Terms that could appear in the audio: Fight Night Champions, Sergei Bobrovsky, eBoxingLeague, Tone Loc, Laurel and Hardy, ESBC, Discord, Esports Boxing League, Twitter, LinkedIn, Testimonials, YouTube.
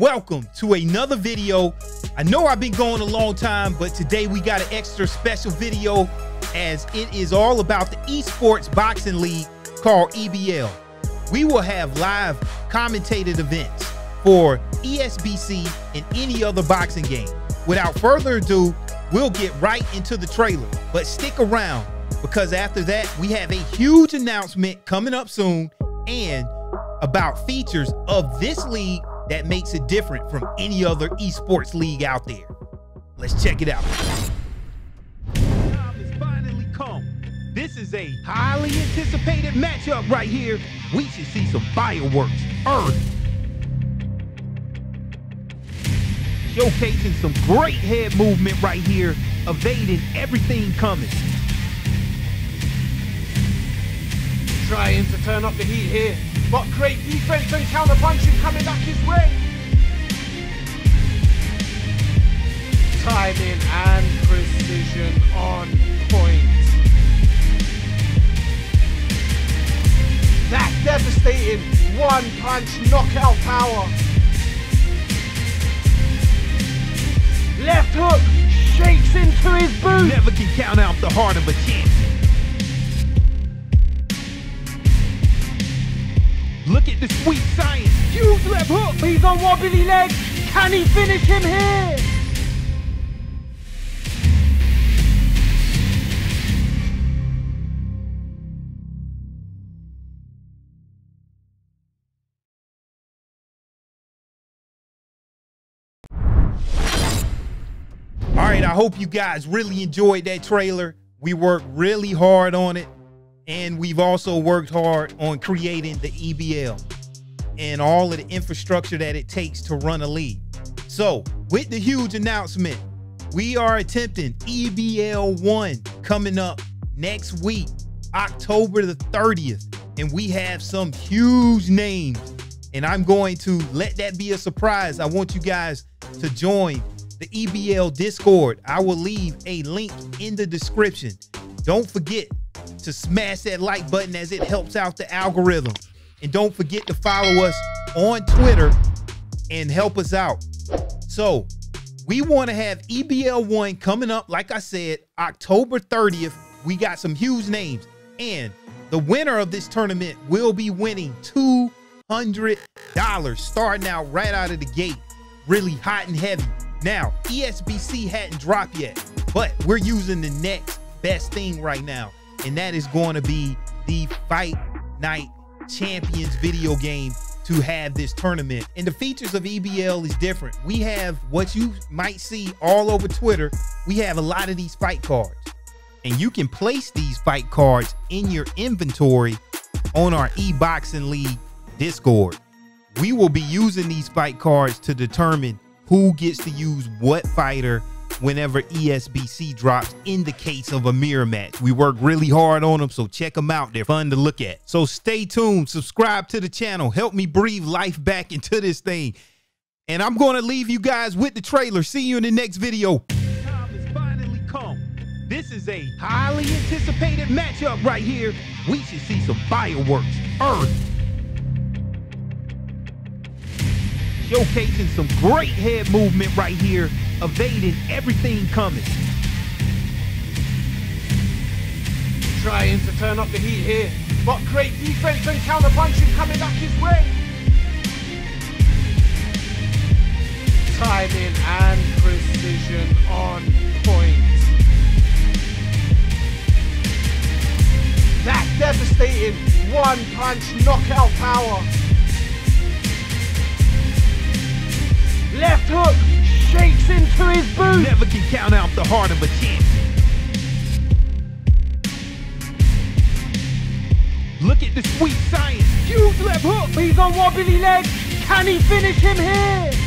welcome to another video. I know I've been going a long time, but today we got an extra special video as it is all about the Esports Boxing League, called EBL. We will have live commentated events for ESBC and any other boxing game. Without further ado, we'll get right into the trailer, but stick around because after that, we have a huge announcement coming up soon and about features of this league that makes it different from any other esports league out there. Let's check it out. The time has finally come. This is a highly anticipated matchup right here. We should see some fireworks early, showcasing some great head movement right here, evading everything coming. Trying to turn up the heat here, but great defense and counter punching coming back his way. Timing and precision on point. That devastating one punch knockout power. Left hook shakes into his boot. Never can count out the heart of a champion. Look at the sweet science. Huge left hook. He's on wobbly legs. Can he finish him here? All right, I hope you guys really enjoyed that trailer. We worked really hard on it. And we've also worked hard on creating the EBL and all of the infrastructure that it takes to run a league. So with the huge announcement, we are attempting EBL 1 coming up next week, October the 30th. And we have some huge names and I'm going to let that be a surprise. I want you guys to join the EBL Discord. I will leave a link in the description. Don't forget to smash that like button as it helps out the algorithm. And don't forget to follow us on Twitter and help us out. So we want to have EBL 1 coming up, like I said, October 30th. We got some huge names. And the winner of this tournament will be winning $200 starting out right out of the gate, really hot and heavy. Now, ESBC hadn't dropped yet, but we're using the next best thing right now. And that is going to be the Fight Night Champions video game to have this tournament. And the features of EBL is different. We have what you might see all over Twitter. We have a lot of these fight cards. And you can place these fight cards in your inventory on our eBoxing League Discord. We will be using these fight cards to determine who gets to use what fighter whenever ESBC drops in the case of a mirror match. We work really hard on them, so check them out. They're fun to look at. So stay tuned, subscribe to the channel, help me breathe life back into this thing. And I'm going to leave you guys with the trailer. See you in the next video. The time has finally come. This is a highly anticipated matchup right here. We should see some fireworks early, showcasing some great head movement right here, evading everything coming. Trying to turn up the heat here, but great defense and counter punching coming back his way. Timing and precision on point. That devastating one punch knockout power. Left hook shakes into his boot. Never can count out the heart of a champion. Look at the sweet science. Huge left hook. He's on wobbly legs. Can he finish him here?